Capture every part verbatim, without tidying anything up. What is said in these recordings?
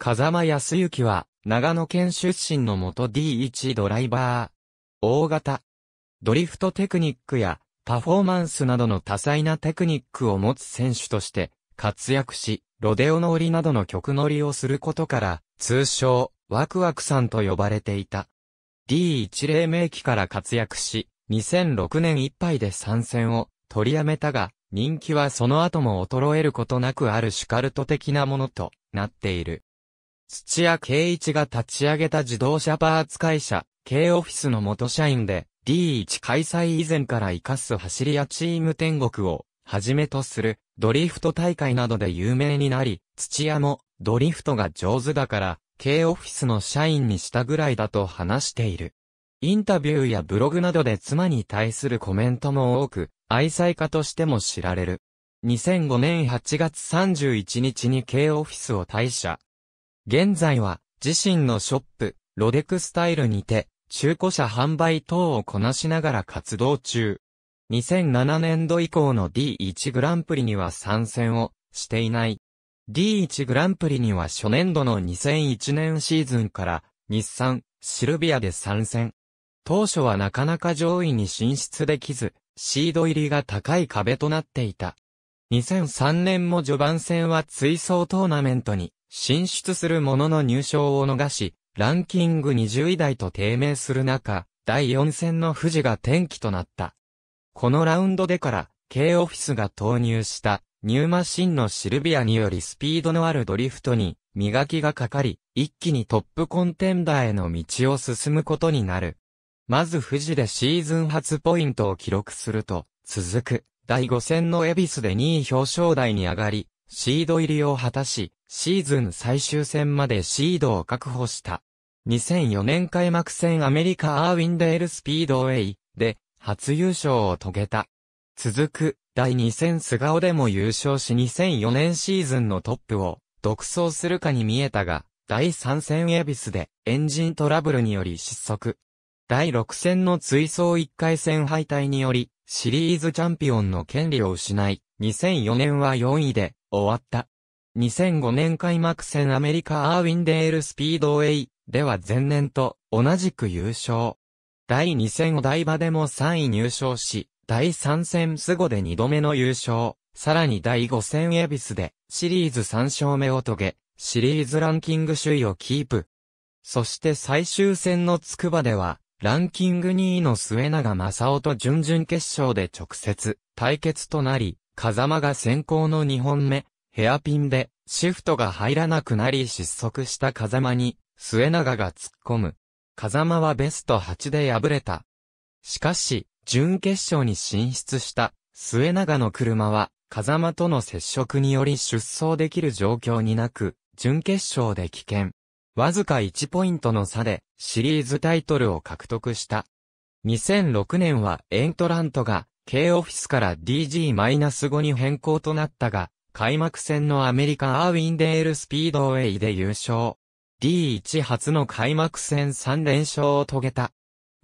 風間康之は、長野県出身の元 ディーワン ドライバー。大型。ドリフトテクニックや、パフォーマンスなどの多彩なテクニックを持つ選手として、活躍し、ロデオ乗りなどの曲乗りをすることから、通称、ワクワクさんと呼ばれていた。ディーワン 黎明期から活躍し、にせんろくねんいっぱいで参戦を取りやめたが、人気はその後も衰えることなくあるシュカルト的なものとなっている。土屋圭一が立ち上げた自動車パーツ会社、Kオフィスの元社員で、ディーワン 開催以前から活かす走り屋チーム天国をはじめとするドリフト大会などで有名になり、土屋もドリフトが上手だから、Kオフィスの社員にしたぐらいだと話している。インタビューやブログなどで妻に対するコメントも多く、愛妻家としても知られる。にせんごねんはちがつさんじゅういちにちに K オフィスを退社。現在は自身のショップ、ロデクスタイルにて、中古車販売等をこなしながら活動中。にせんななねんど以降の ディーワン グランプリには参戦をしていない。ディーワン グランプリには初年度のにせんいちねんシーズンから、日産、シルビアで参戦。当初はなかなか上位に進出できず、シード入りが高い壁となっていた。にせんさんねんも序盤戦は追走トーナメントに進出するものの入賞を逃し、ランキングにじゅうい台と低迷する中、だいよん戦の富士が転機となった。このラウンドでから、Kオフィスが投入したニューマシンのシルビアによりスピードのあるドリフトに磨きがかかり、一気にトップコンテンダーへの道を進むことになる。まず富士でシーズン初ポイントを記録すると、続くだいご戦の恵比寿でにい表彰台に上がり、シード入りを果たし、シーズン最終戦までシードを確保した。にせんよねん開幕戦アメリカアーウィンデールスピードウェイで初優勝を遂げた。続くだいに戦菅生でも優勝しにせんよねんシーズンのトップを独走するかに見えたが、だいさん戦恵比寿でエンジントラブルにより失速。だいろく戦の追走いっかい戦敗退により、シリーズチャンピオンの権利を失い、にせんよねんはよんいで終わった。にせんごねん開幕戦アメリカアーウィンデールスピードウェイでは前年と同じく優勝。だいに戦お台場でもさんい入賞し、だいさん戦菅生でにどめの優勝。さらにだいご戦恵比寿でシリーズさん勝目を遂げ、シリーズランキング首位をキープ。そして最終戦の筑波では、ランキングにいの末永正夫と準々決勝で直接対決となり、風間が先行のにほんめ、ヘアピンでシフトが入らなくなり失速した風間に末永が突っ込む。風間はベストはちで敗れた。しかし、準決勝に進出した末永の車は風間との接触により出走できる状況になく、準決勝で棄権。わずかいちポイントの差でシリーズタイトルを獲得した。にせんろくねんはエントラントが K オフィスから ディージーご に変更となったが、開幕戦のアメリカアーウィンデールスピードウェイで優勝。ディーワン 初の開幕戦さん連勝を遂げた。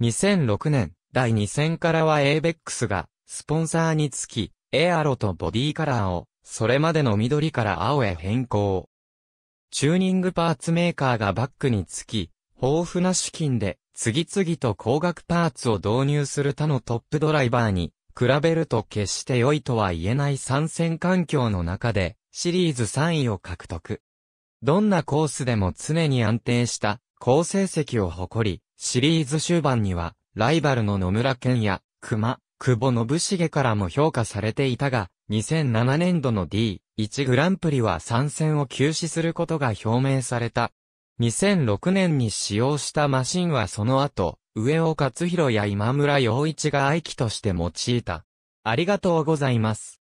にせんろくねん、だいに戦からは エイベックス がスポンサーにつき、エアロとボディカラーをそれまでの緑から青へ変更。チューニングパーツメーカーがバックにつき、豊富な資金で次々と高額パーツを導入する他のトップドライバーに比べると決して良いとは言えない参戦環境の中でシリーズさんいを獲得。どんなコースでも常に安定した好成績を誇り、シリーズ終盤にはライバルの野村健や熊、久保信繁からも評価されていたが、にせんななねんどの ディーワン グランプリは参戦を休止することが表明された。にせんろくねんに使用したマシンはその後、上尾勝弘や今村陽一が愛機として用いた。ありがとうございます。